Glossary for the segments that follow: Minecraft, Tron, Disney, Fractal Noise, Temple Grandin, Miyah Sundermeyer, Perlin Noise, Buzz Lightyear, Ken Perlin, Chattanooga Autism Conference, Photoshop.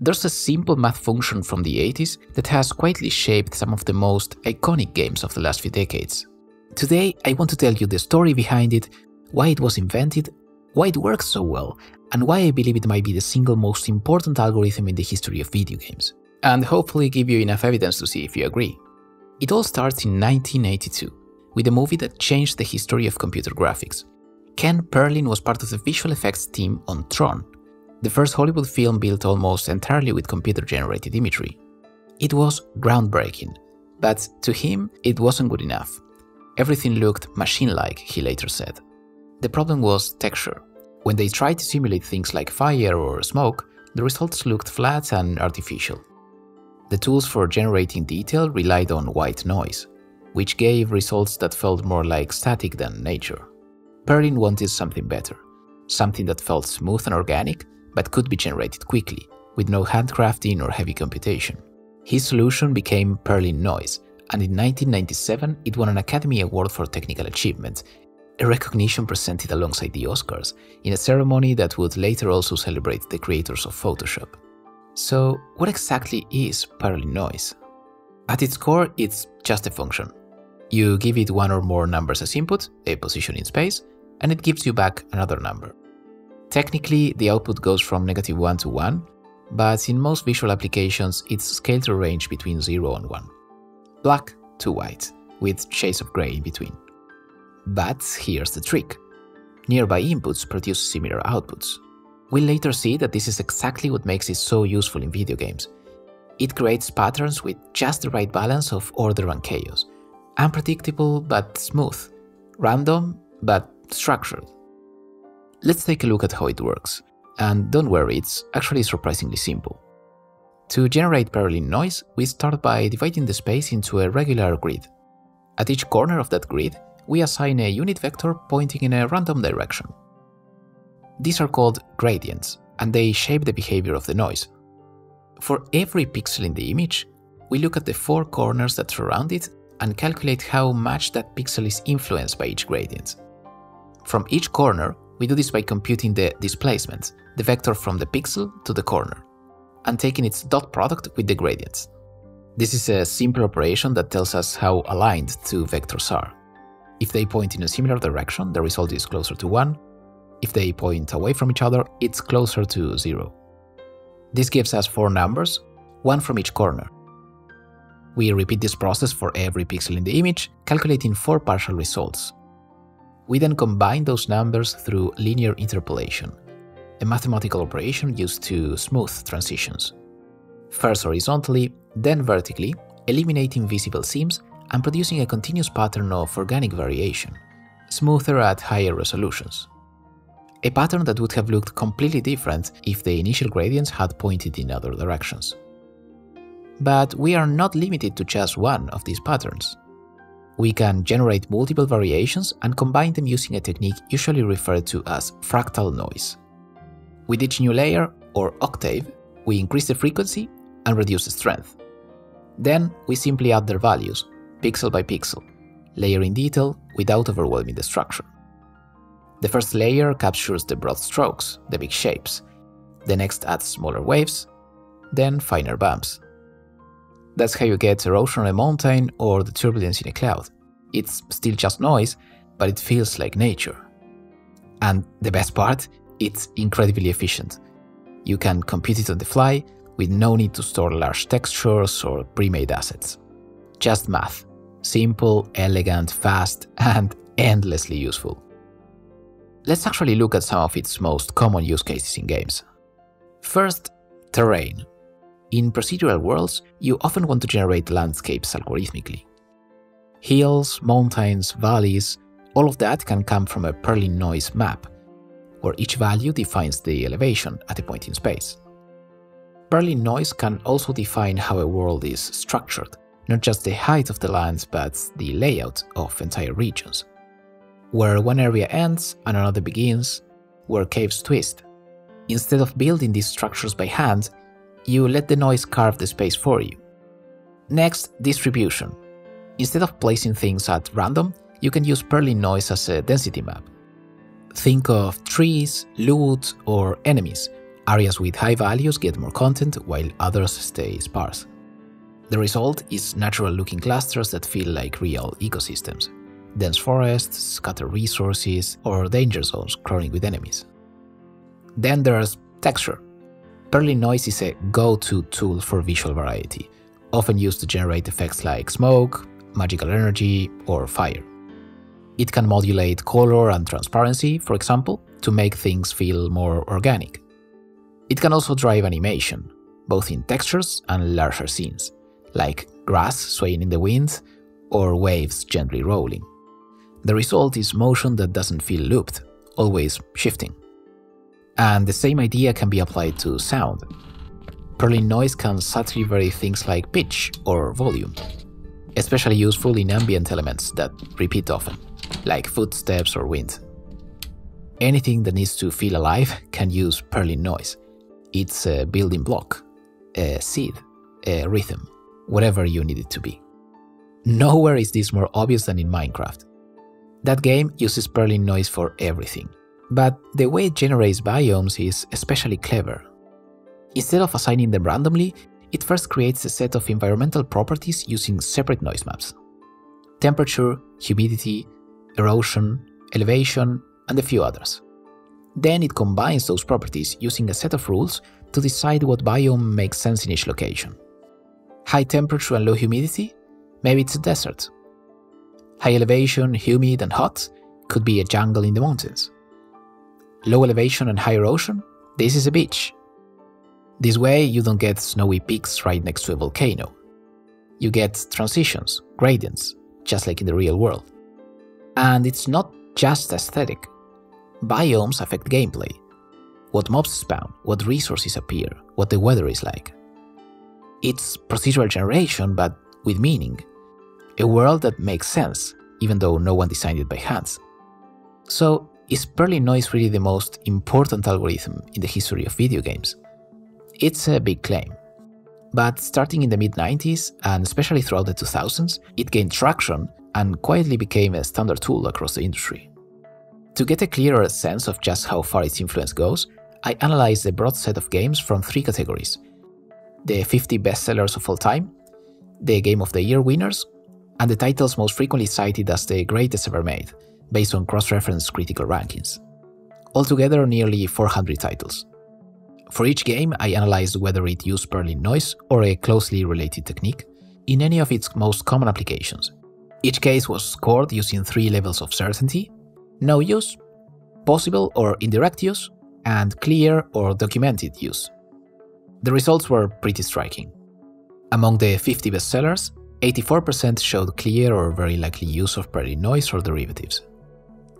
There's a simple math function from the 80s that has quietly shaped some of the most iconic games of the last few decades. Today, I want to tell you the story behind it, why it was invented, why it works so well, and why I believe it might be the single most important algorithm in the history of video games, and hopefully give you enough evidence to see if you agree. It all starts in 1982, with a movie that changed the history of computer graphics. Ken Perlin was part of the visual effects team on Tron, the first Hollywood film built almost entirely with computer-generated imagery. It was groundbreaking, but to him it wasn't good enough. Everything looked machine-like, he later said. The problem was texture. When they tried to simulate things like fire or smoke, the results looked flat and artificial. The tools for generating detail relied on white noise, which gave results that felt more like static than nature. Perlin wanted something better, something that felt smooth and organic, but could be generated quickly, with no handcrafting or heavy computation. His solution became Perlin Noise, and in 1997 it won an Academy Award for Technical Achievement, a recognition presented alongside the Oscars, in a ceremony that would later also celebrate the creators of Photoshop. So, what exactly is Perlin Noise? At its core, it's just a function. You give it one or more numbers as input, a position in space, and it gives you back another number. Technically, the output goes from -1 to 1, but in most visual applications it's scaled to a range between 0 and 1. Black to white, with shades of grey in between. But here's the trick. Nearby inputs produce similar outputs. We'll later see that this is exactly what makes it so useful in video games. It creates patterns with just the right balance of order and chaos. Unpredictable but smooth. Random but structured. Let's take a look at how it works. And don't worry, it's actually surprisingly simple. To generate Perlin Noise, we start by dividing the space into a regular grid. At each corner of that grid, we assign a unit vector pointing in a random direction. These are called gradients, and they shape the behavior of the noise. For every pixel in the image, we look at the four corners that surround it and calculate how much that pixel is influenced by each gradient. From each corner, we do this by computing the displacement, the vector from the pixel to the corner, and taking its dot product with the gradients. This is a simple operation that tells us how aligned two vectors are. If they point in a similar direction, the result is closer to 1. If they point away from each other, it's closer to 0. This gives us four numbers, one from each corner. We repeat this process for every pixel in the image, calculating four partial results. We then combine those numbers through linear interpolation, a mathematical operation used to smooth transitions. First horizontally, then vertically, eliminating visible seams and producing a continuous pattern of organic variation, smoother at higher resolutions. A pattern that would have looked completely different if the initial gradients had pointed in other directions. But we are not limited to just one of these patterns. We can generate multiple variations and combine them using a technique usually referred to as fractal noise. With each new layer, or octave, we increase the frequency and reduce the strength. Then we simply add their values, pixel by pixel, layering detail without overwhelming the structure. The first layer captures the broad strokes, the big shapes. The next adds smaller waves, then finer bumps. That's how you get erosion on a mountain or the turbulence in a cloud. It's still just noise, but it feels like nature. And the best part, it's incredibly efficient. You can compute it on the fly, with no need to store large textures or pre-made assets. Just math. Simple, elegant, fast, and endlessly useful. Let's actually look at some of its most common use cases in games. First, terrain. In procedural worlds, you often want to generate landscapes algorithmically. Hills, mountains, valleys, all of that can come from a Perlin Noise map, where each value defines the elevation at a point in space. Perlin Noise can also define how a world is structured, not just the height of the land, but the layout of entire regions. Where one area ends and another begins, where caves twist. Instead of building these structures by hand, you let the noise carve the space for you. Next, distribution. Instead of placing things at random, you can use Perlin Noise as a density map. Think of trees, loot, or enemies, Areas with high values get more content, while others stay sparse. The result is natural-looking clusters that feel like real ecosystems. Dense forests, scattered resources, or danger zones crawling with enemies. Then there's texture. Perlin Noise is a go-to tool for visual variety, often used to generate effects like smoke, magical energy, or fire. It can modulate color and transparency, for example, to make things feel more organic. It can also drive animation, both in textures and larger scenes, like grass swaying in the wind or waves gently rolling. The result is motion that doesn't feel looped, always shifting. And the same idea can be applied to sound. Perlin Noise can subtly vary things like pitch or volume, especially useful in ambient elements that repeat often, like footsteps or wind. Anything that needs to feel alive can use Perlin Noise. It's a building block, a seed, a rhythm, whatever you need it to be. Nowhere is this more obvious than in Minecraft. That game uses Perlin Noise for everything, but the way it generates biomes is especially clever. Instead of assigning them randomly, it first creates a set of environmental properties using separate noise maps. Temperature, humidity, erosion, elevation, and a few others. Then it combines those properties using a set of rules to decide what biome makes sense in each location. High temperature and low humidity? Maybe it's a desert. High elevation, humid and hot? Could be a jungle in the mountains. Low elevation and high erosion? This is a beach. This way you don't get snowy peaks right next to a volcano. You get transitions, gradients, just like in the real world. And it's not just aesthetic. Biomes affect gameplay. What mobs spawn, what resources appear, what the weather is like. It's procedural generation, but with meaning. A world that makes sense, even though no one designed it by hand. So, is Perlin Noise really the most important algorithm in the history of video games? It's a big claim. But starting in the mid-90s, and especially throughout the 2000s, it gained traction and quietly became a standard tool across the industry. To get a clearer sense of just how far its influence goes, I analyzed a broad set of games from three categories: the 50 bestsellers of all time, the Game of the Year winners, and the titles most frequently cited as the greatest ever made, based on cross-reference critical rankings. Altogether, nearly 400 titles. For each game, I analyzed whether it used Perlin Noise or a closely related technique in any of its most common applications. Each case was scored using three levels of certainty: no use, possible or indirect use, and clear or documented use. The results were pretty striking. Among the 50 bestsellers, 84% showed clear or very likely use of Perlin Noise or derivatives.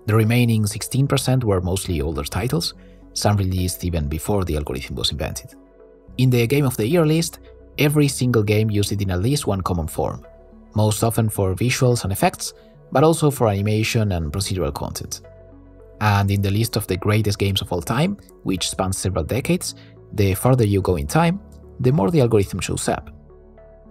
The remaining 16% were mostly older titles, some released even before the algorithm was invented. In the Game of the Year list, every single game used it in at least one common form, most often for visuals and effects, but also for animation and procedural content. And in the list of the greatest games of all time, which spans several decades, the farther you go in time, the more the algorithm shows up.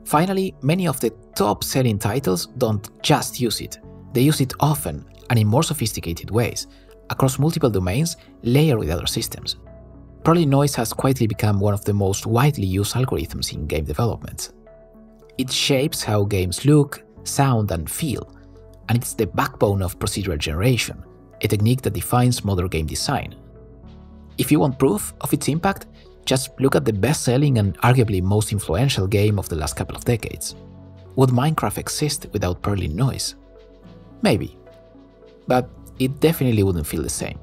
Finally, many of the top-selling titles don't just use it, they use it often and in more sophisticated ways, across multiple domains layered with other systems. Perlin Noise has quietly become one of the most widely used algorithms in game development. It shapes how games look, sound and feel, and it's the backbone of procedural generation, a technique that defines modern game design. If you want proof of its impact, just look at the best-selling and arguably most influential game of the last couple of decades. Would Minecraft exist without Perlin Noise? Maybe. But it definitely wouldn't feel the same.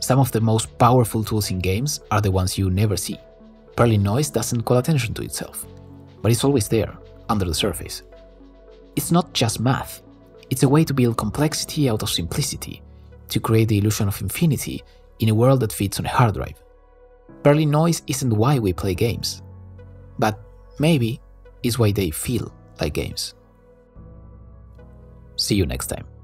Some of the most powerful tools in games are the ones you never see. Perlin Noise doesn't call attention to itself, but it's always there, under the surface. It's not just math. It's a way to build complexity out of simplicity, to create the illusion of infinity in a world that fits on a hard drive. Perlin Noise isn't why we play games, but maybe it's why they feel like games. See you next time.